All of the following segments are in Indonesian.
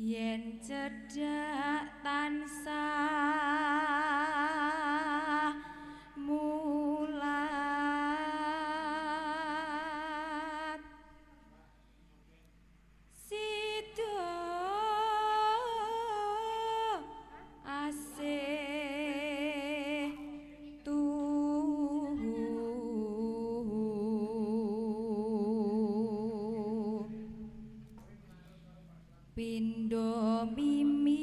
yen cedhak tansah mulat sido asih tuhu pindho mimi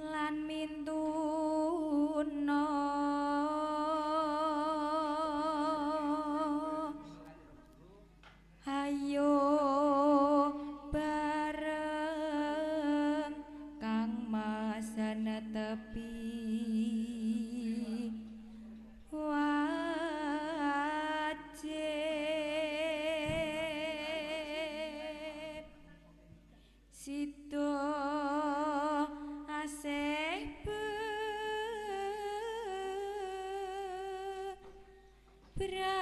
lan mintuno hayo bareng kang masana tepi sido asih beraya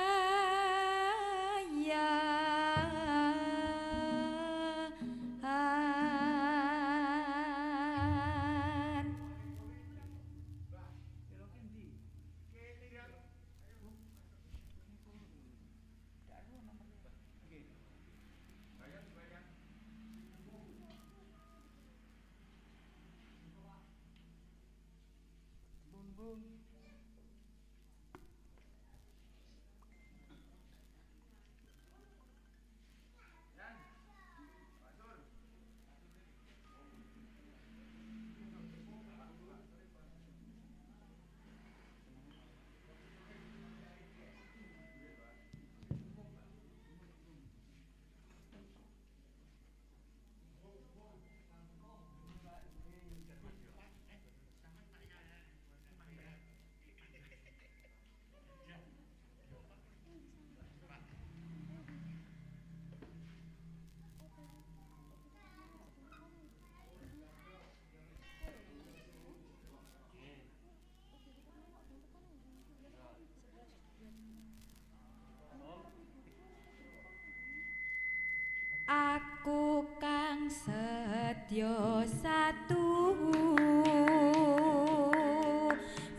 aku kang setyo satu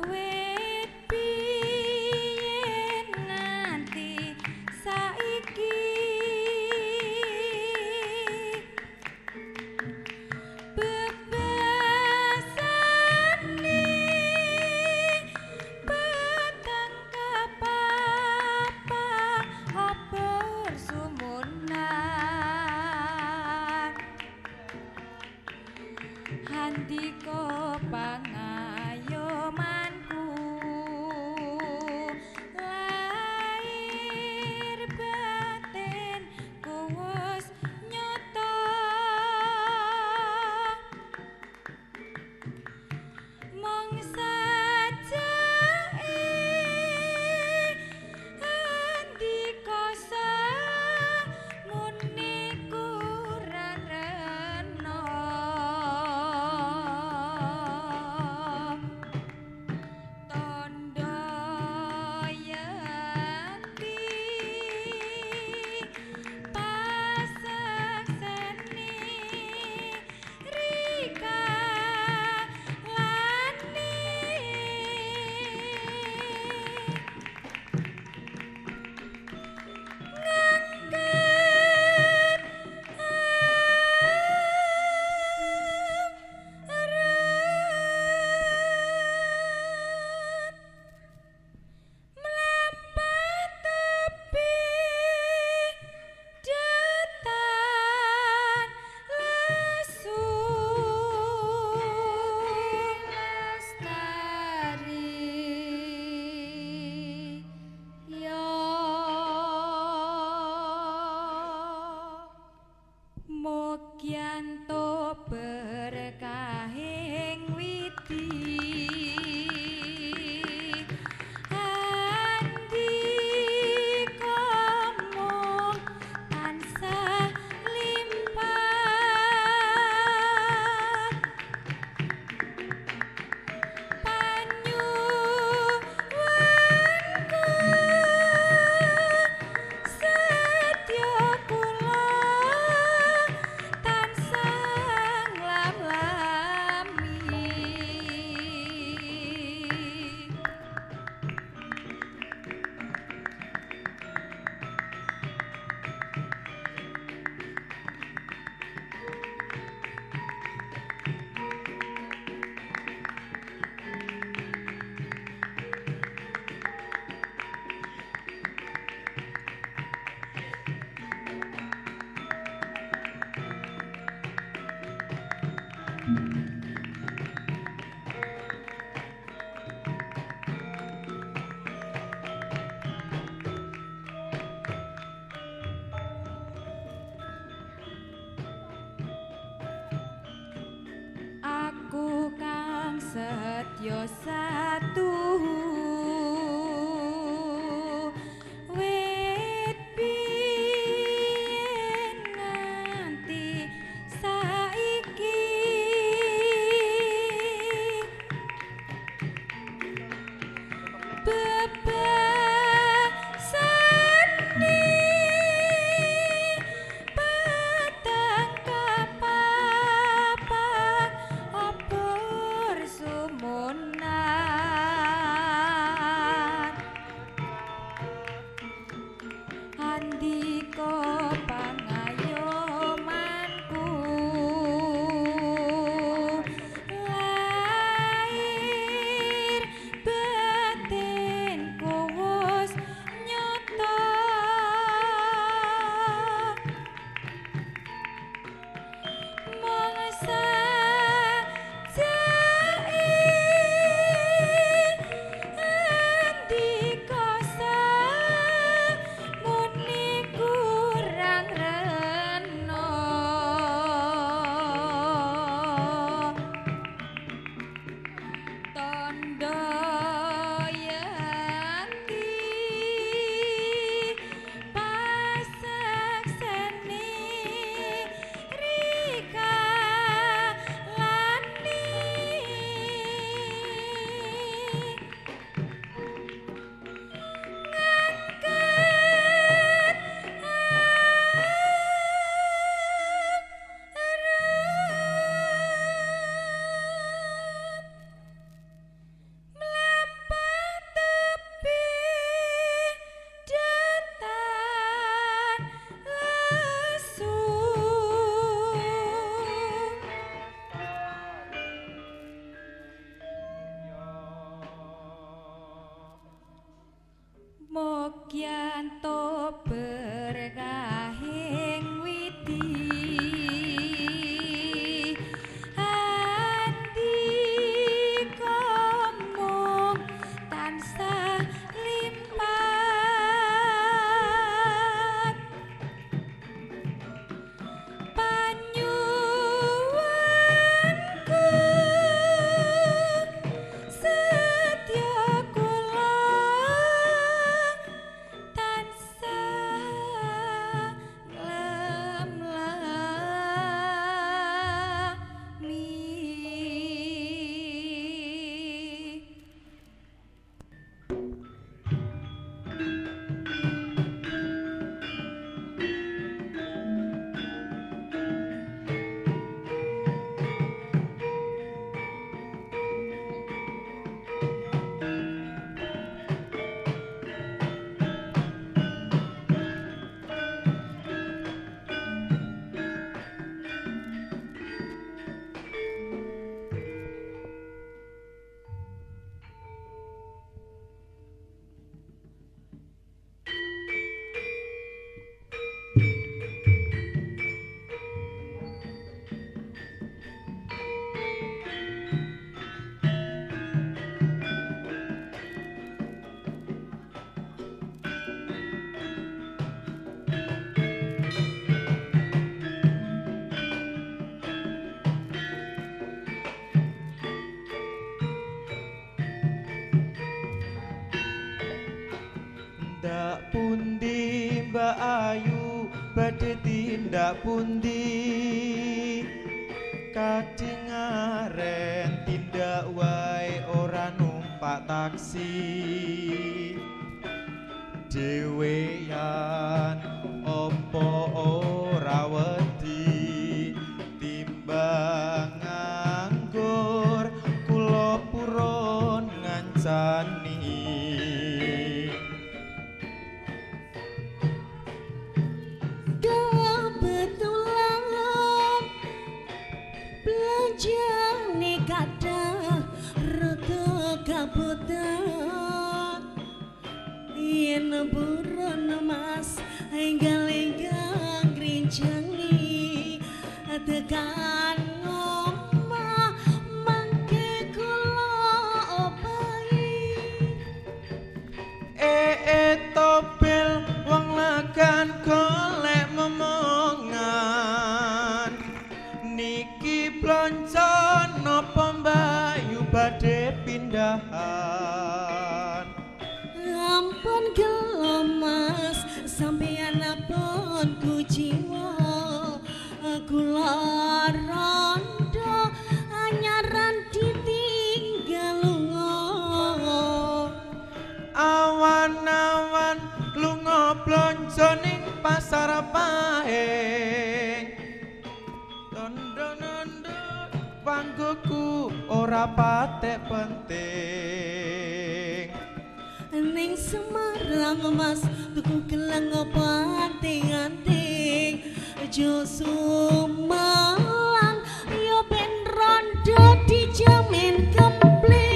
wit piye nanti saiki handika pangayomanku lahir batin kuwus nyata mangsa Aku kang setyo satu wit biyen nganti saiki, bebasane Mokyanto berkahing widi andika mung tansah limpah, panyuwunku setya Mbak Ayu badhe tindak pundi, kadhing areng tindak wae ora numpak taksi, dhewean opo ora wedi timbang nganggur kula purun ngancani. Buron mas enggal-enggal grinjangi tekan ngomong. Loncon nopo mbayu badhe pindahan. Ampun gelo Mas, sampeyan ampun kujiwa aku larondo anyaran ditinggal lunga. Awan-awan lunga bloncon ing pasar Pahing. Panggoku ora patek penting. Ning Semarang Mas tuku gelang anting-anting. Aja Sumalang yo ben rondo dijamin kepling.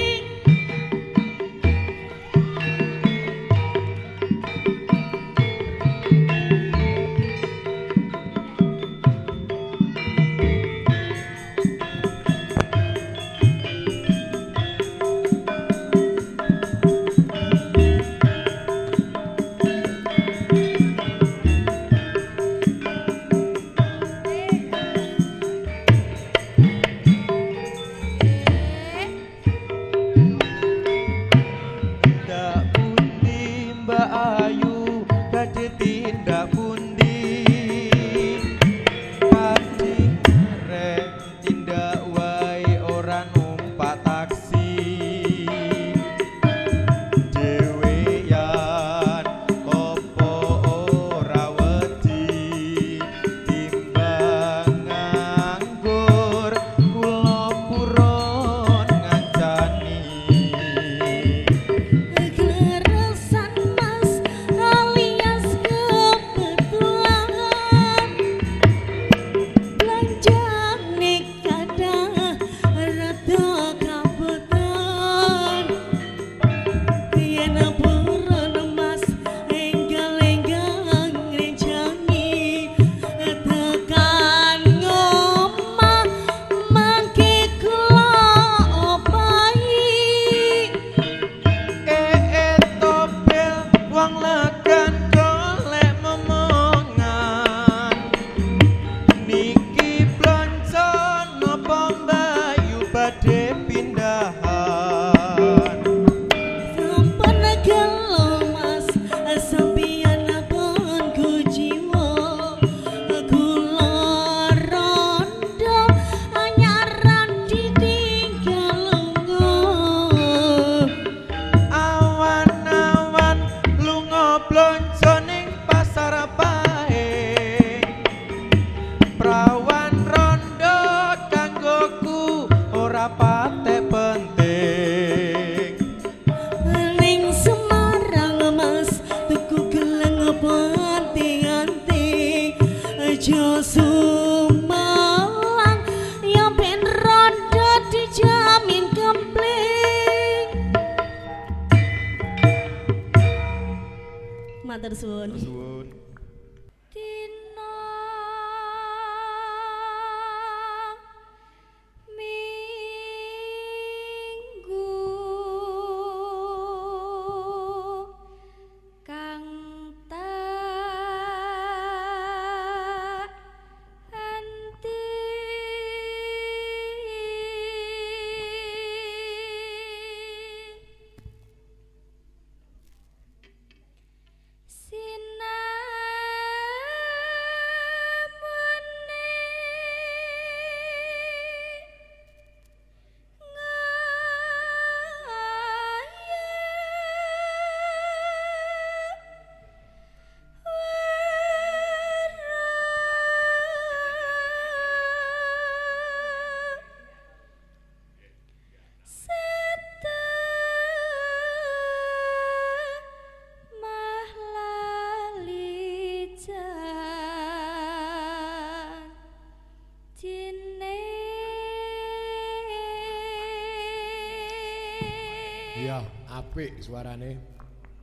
Apik suarane.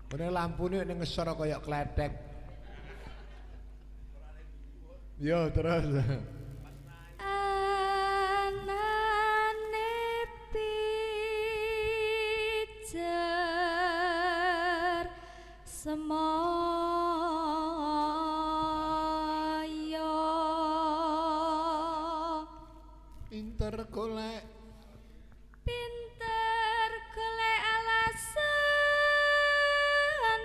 Bener lampune ning ngesor kaya kletek. Yo terus. Semoyo. Pinter. pinter golek alasan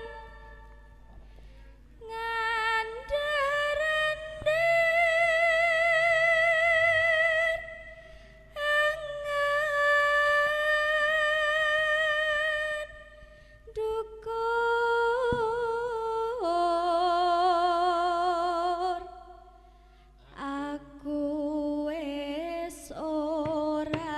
ngandar-andar angan dukur aku wis ora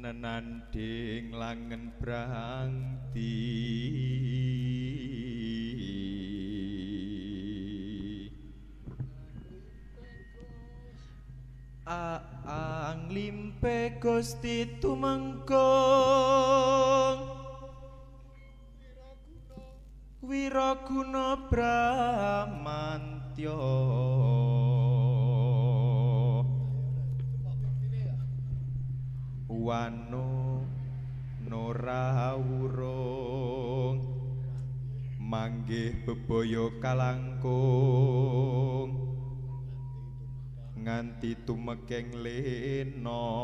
Nenanding langen brangti Aang limpe Gusti Tumengkung Wiraguna Bramantyo Wano nora wurung manggih bebaya kalangkung nganti tumekeng lena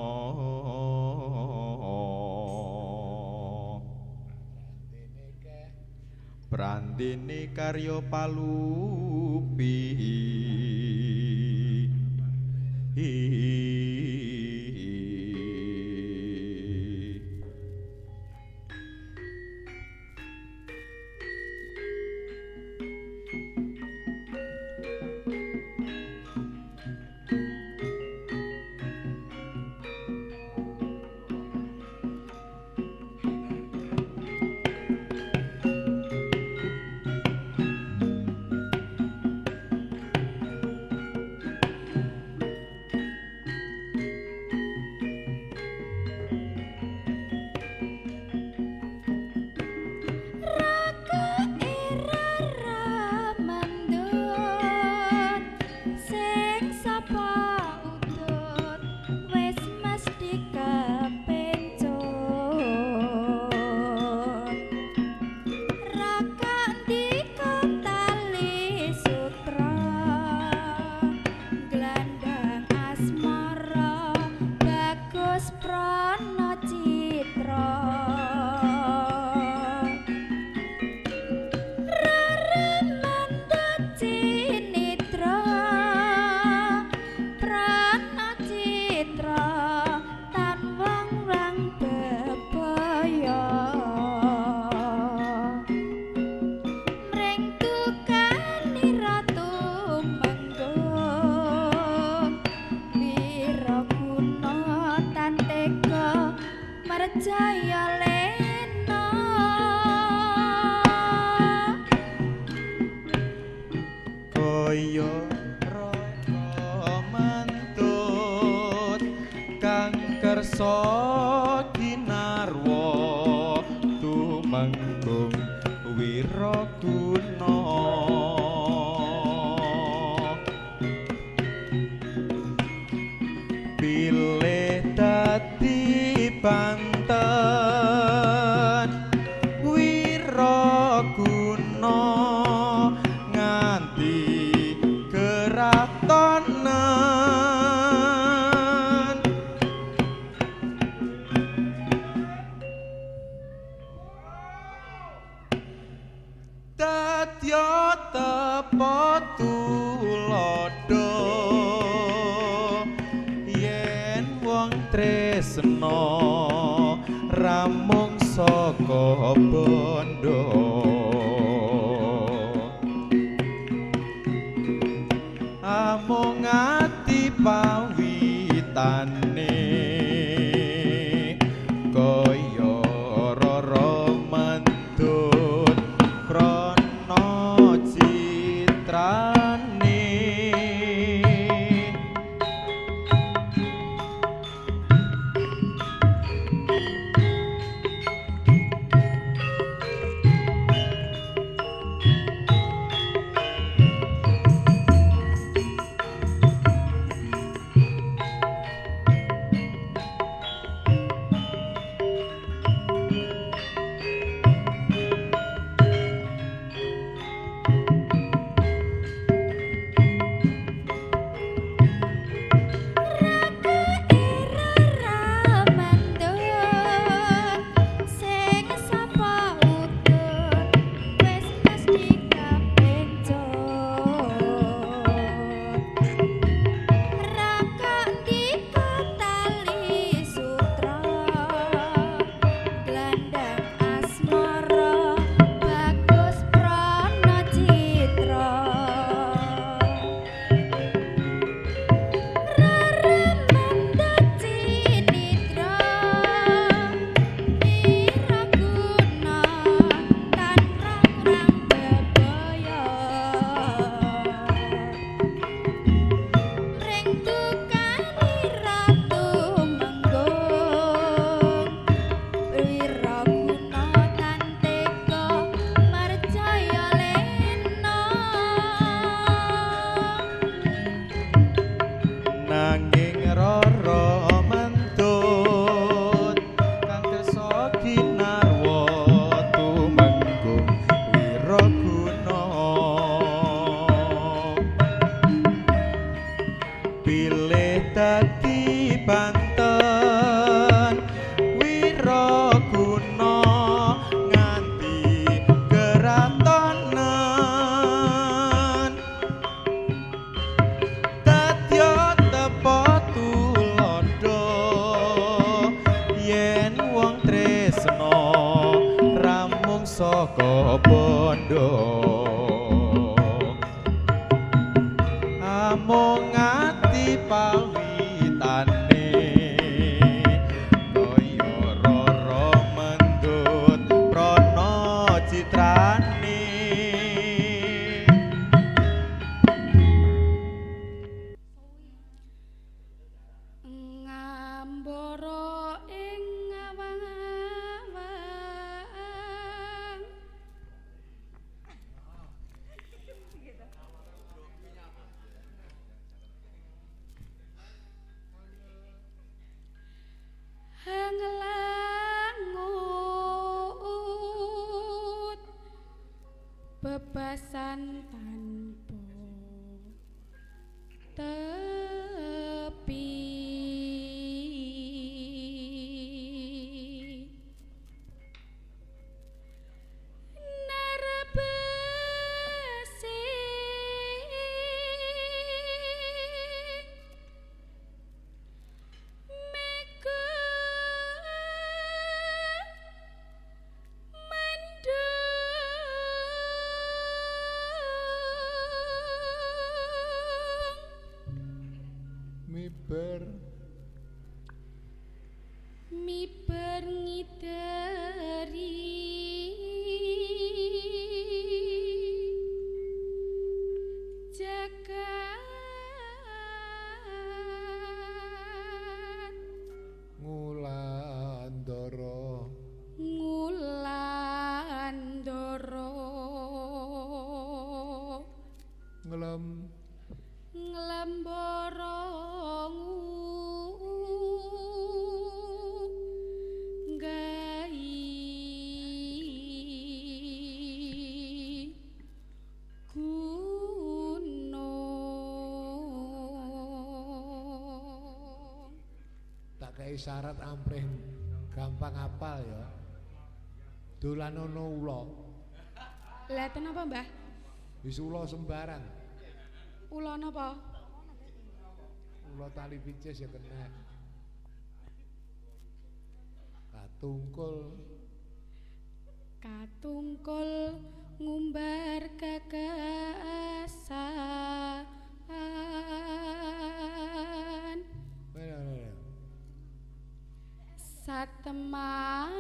prandene karya palupi Miber Syarat ampreh gampang hafal ya. Dolanono ula. Lah ten apa, Mbah? Wis ula sembarang. Ula napa? Ula tali pincis ya kena. Katungkul. Katungkul ngumbar kekasaan. Satemakin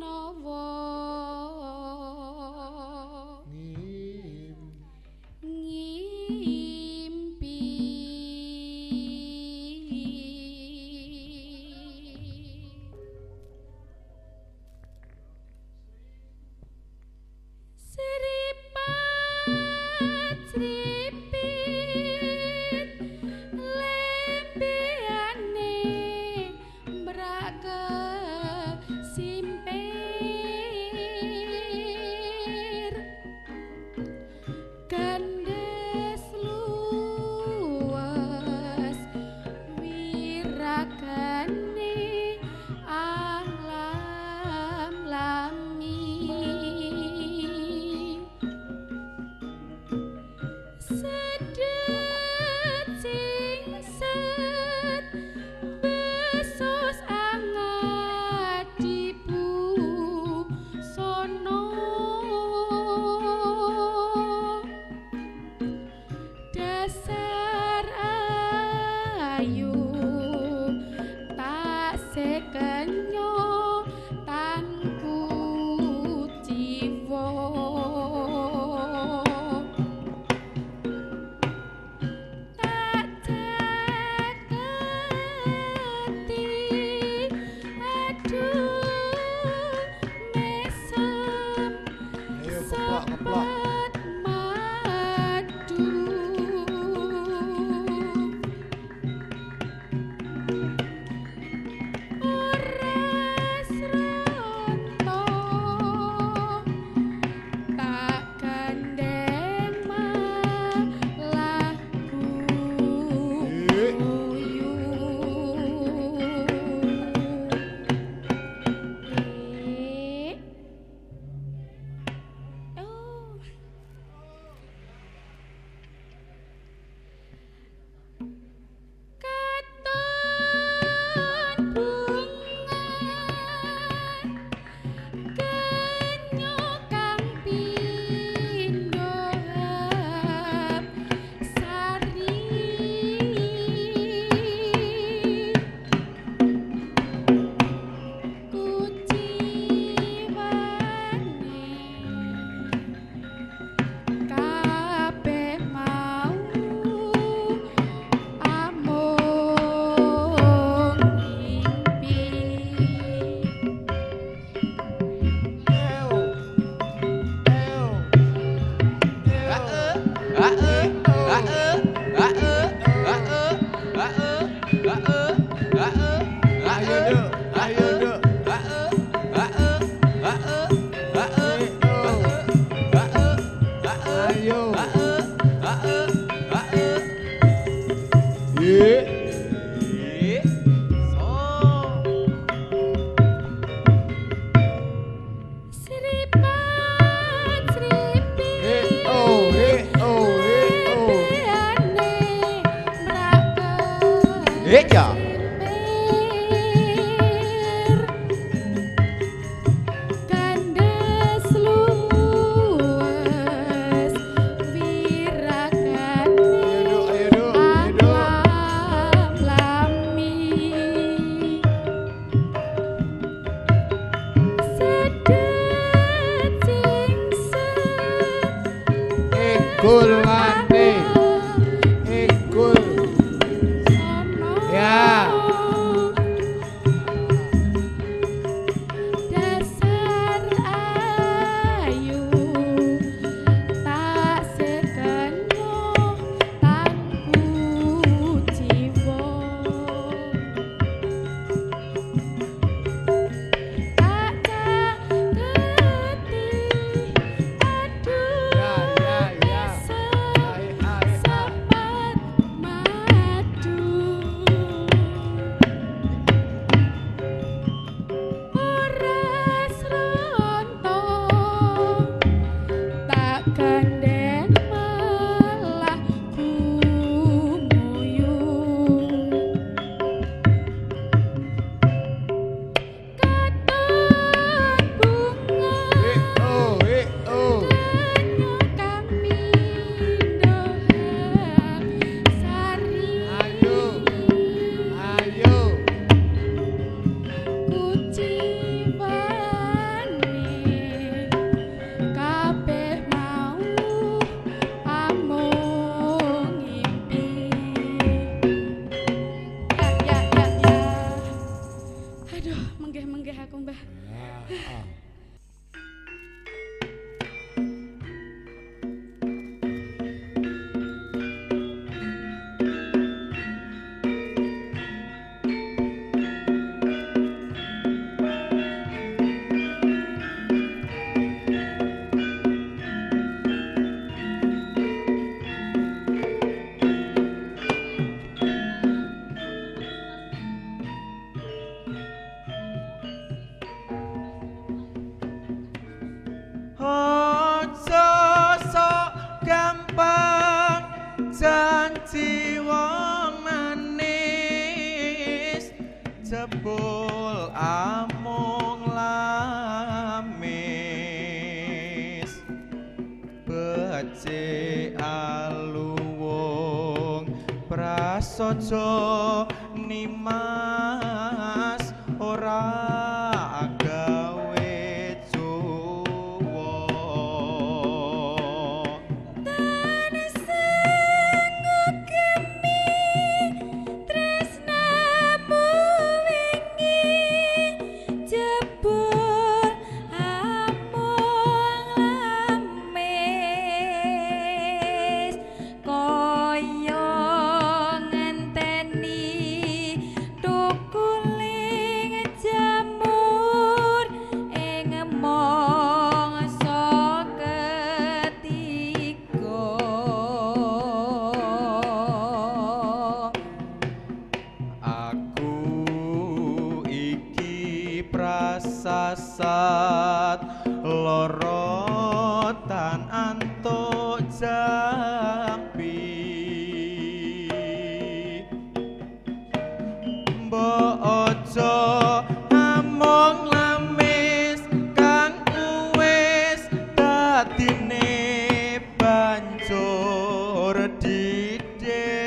nowo ngimpi seripat seripit Igul mane, Igul ya. Dasar ayu tak sekenyo tangku jiwa. Menggeh-menggeh aku mbah. Jebul amung lamis becik aluwung prasaja nimas ora gawe cuwa sasat lorotan antuk jampi mbok ojo amung lamis kang wis dadine banjur didis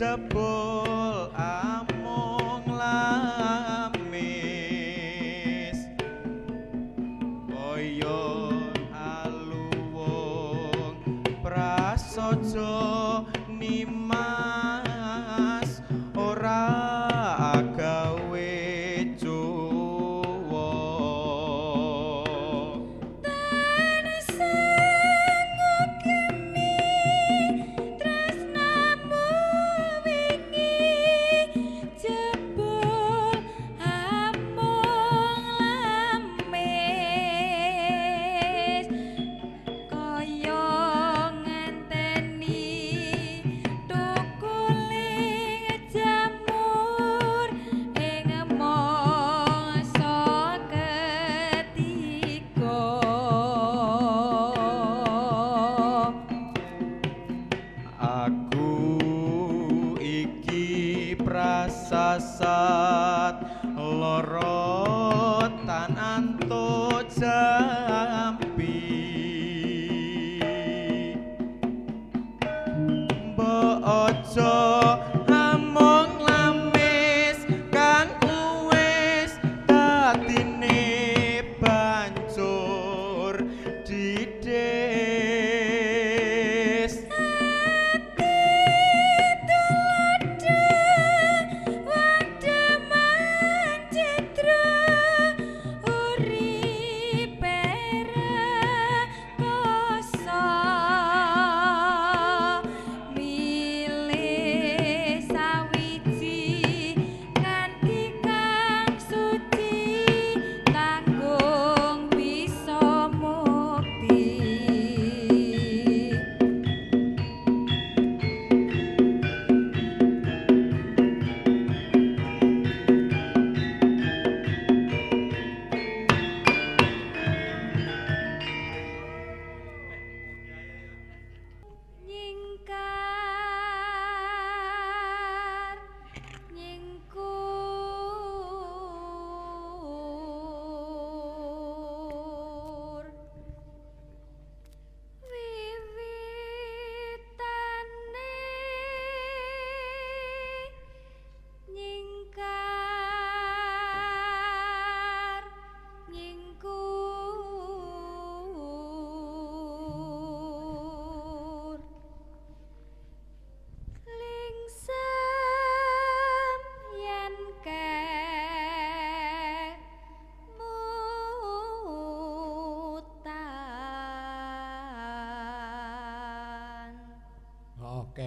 jebul amung lamis kaya aluwung prasaja nimas ora gawe cuwa. sasat loro tan antuk jampi mbok aja amung lamis kang wis tatine banjur didhe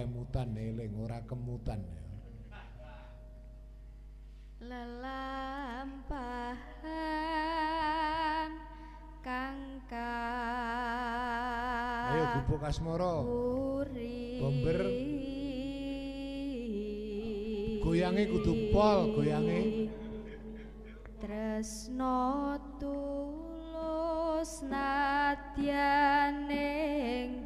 kemutan eling ora kemutan ya. Lelampahan kangkang ayo gubuk asmara bomber goyange kudu pol goyange tresno tulus nadyaning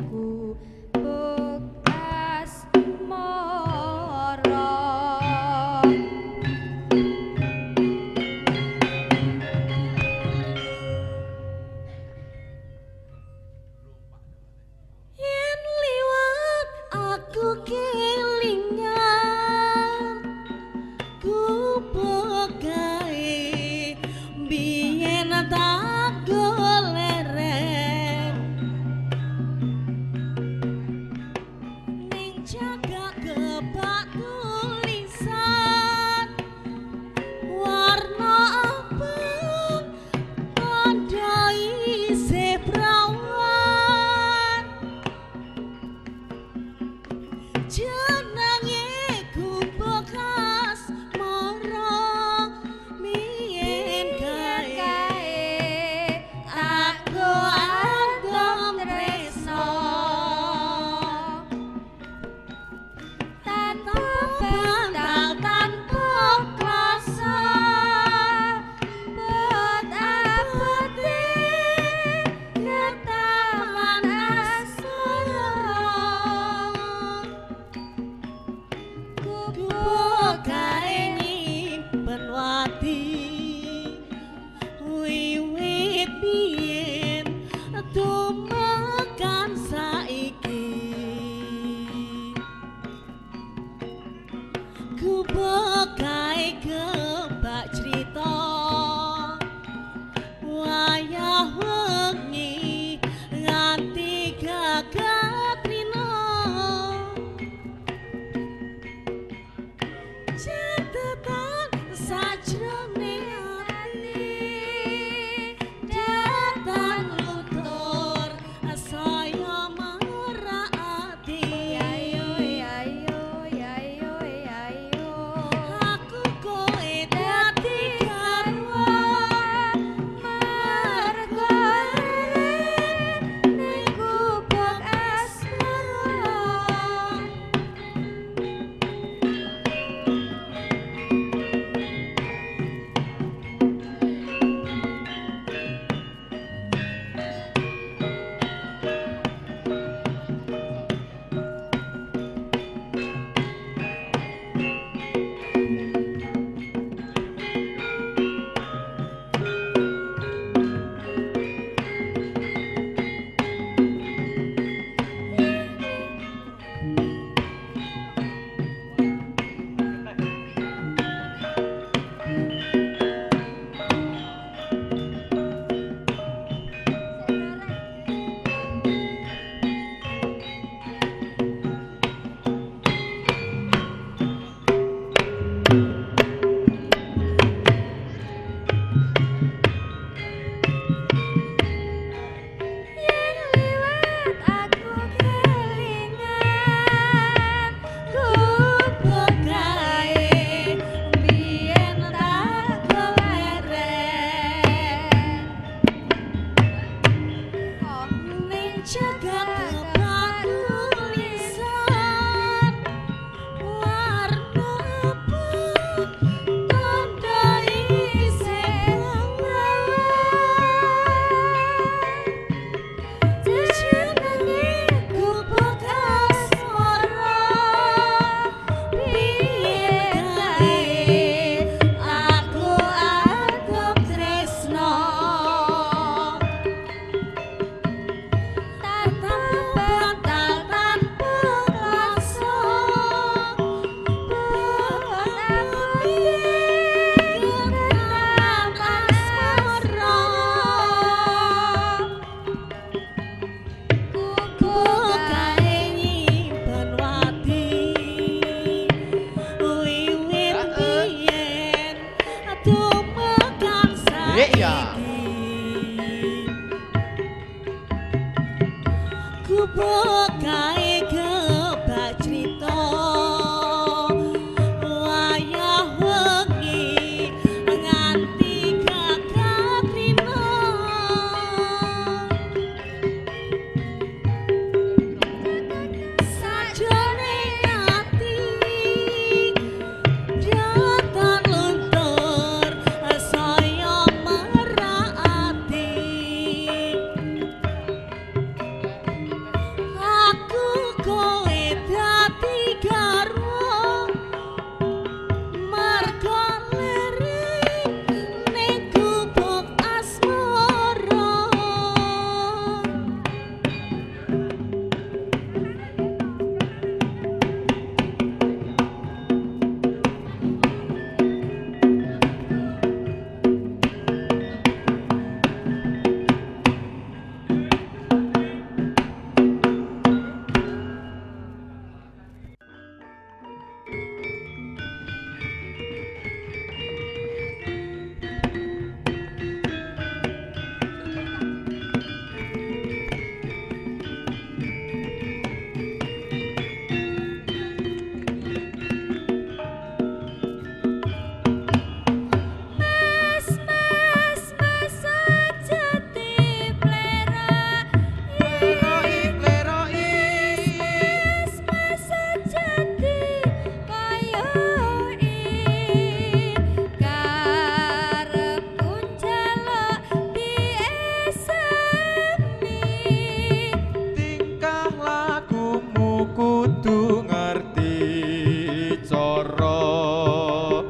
loro,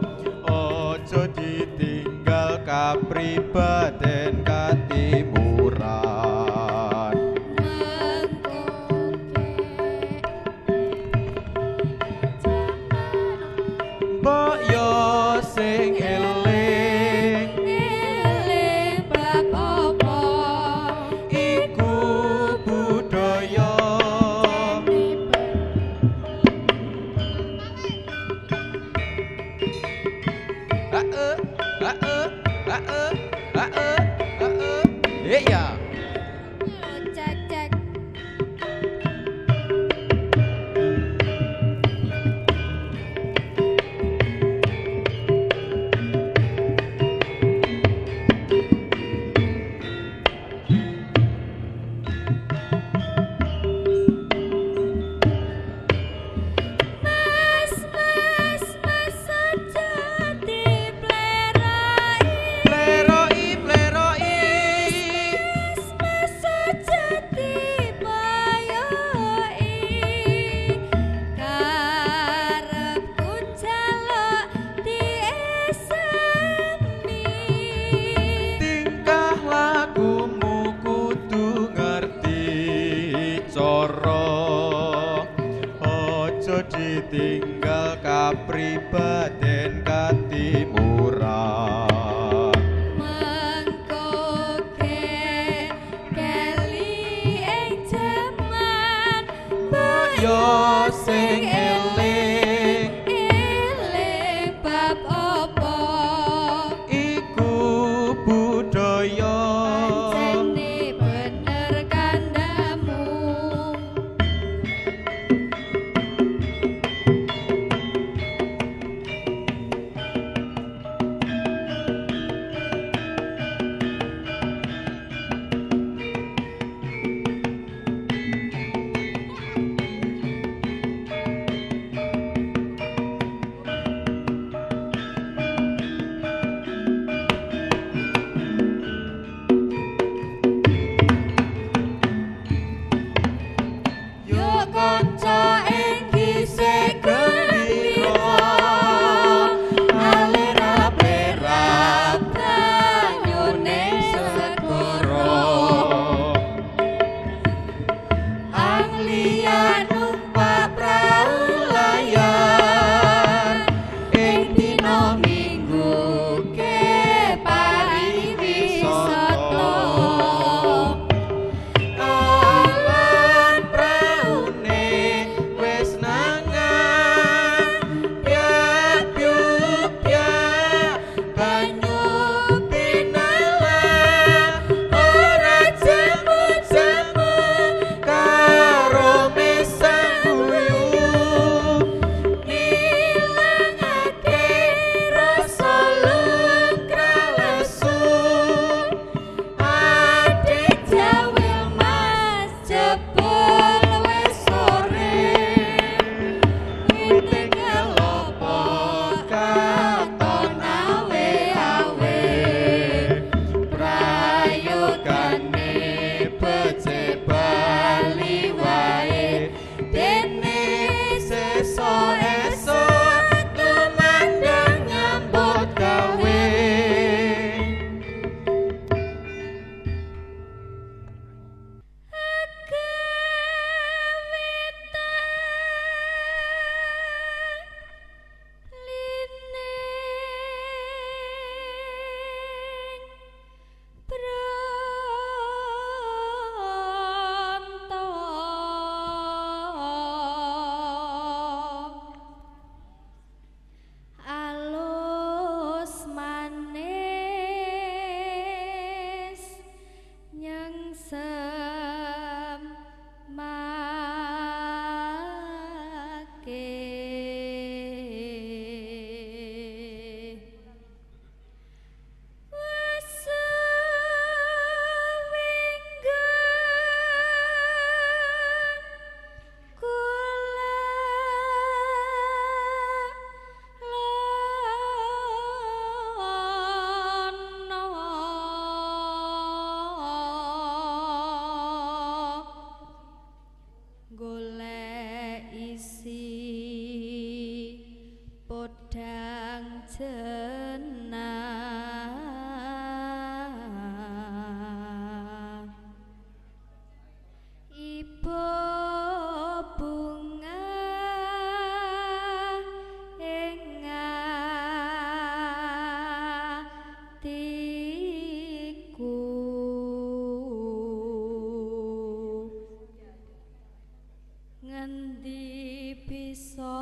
ojo ditinggal kapribaden katimuran. Mbok yo sing eling, eling bab apa iku budaya. Iya. Cek. Ojo ditinggal kapribaden katimuran. Mengko keli ing jaman yo sing eling, eling bab apa iku budaya. Kadang jenah ibu bunga ing atiku ngendi bisa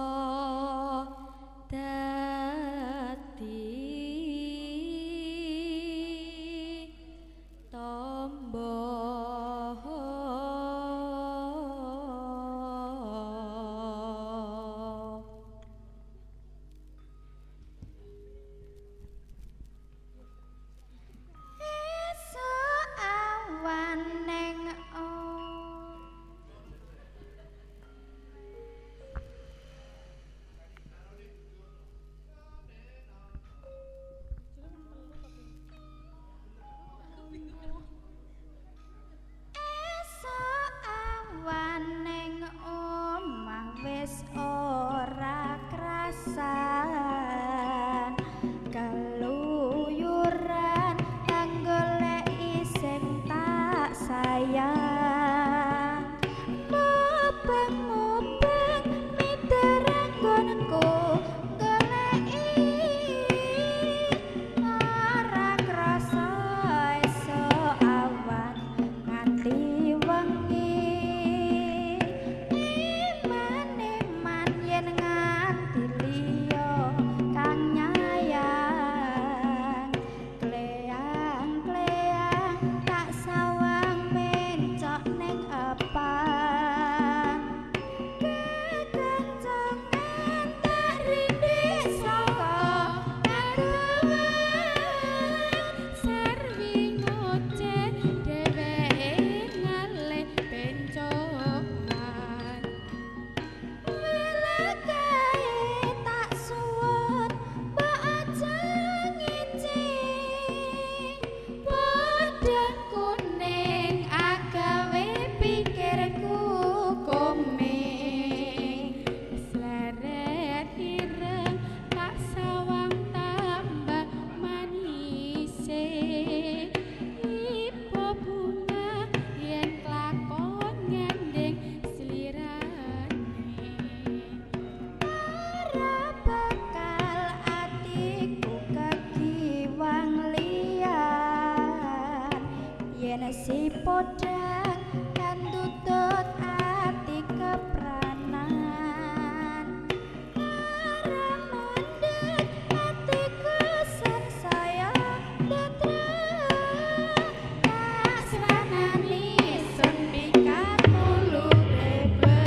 si podang dan tutut hati kepranan karamandan hatiku sansaya tetra tak seranani sunpikan mulu bebedo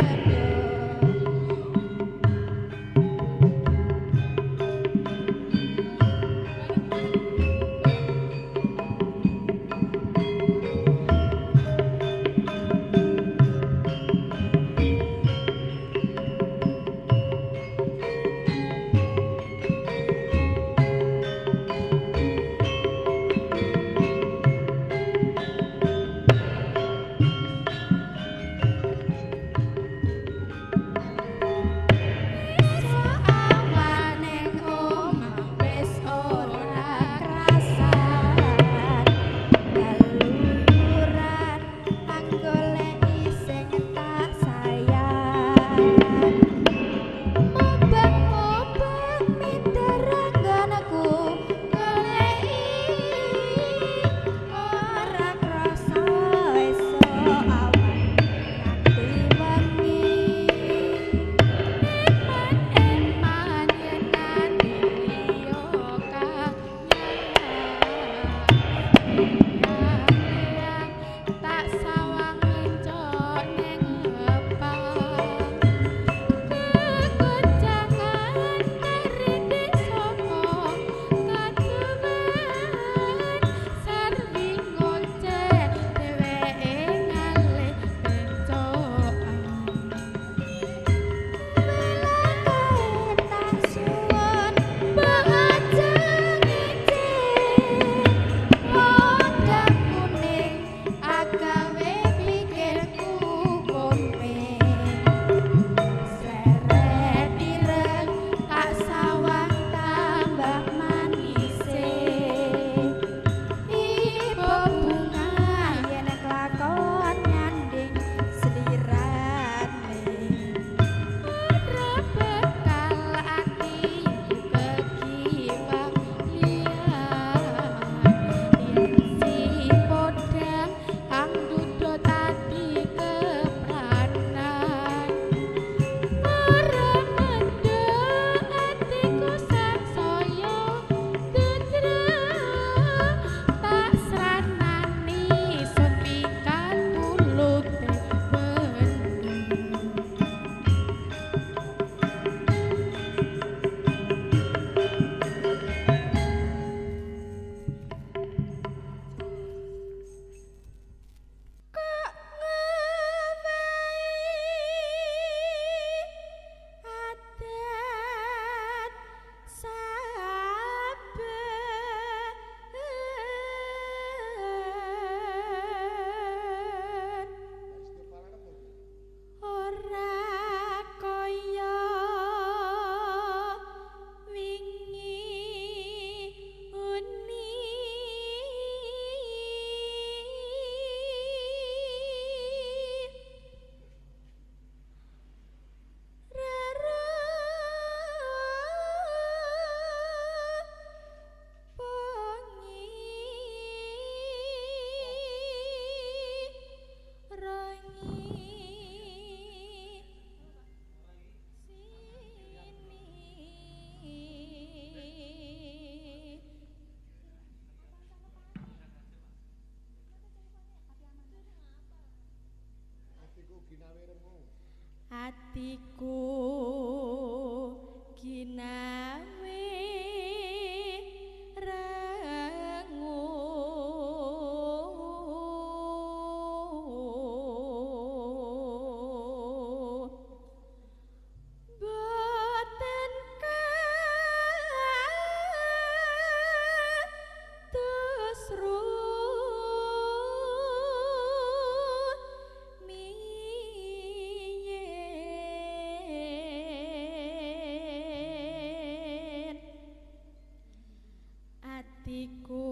hatiku.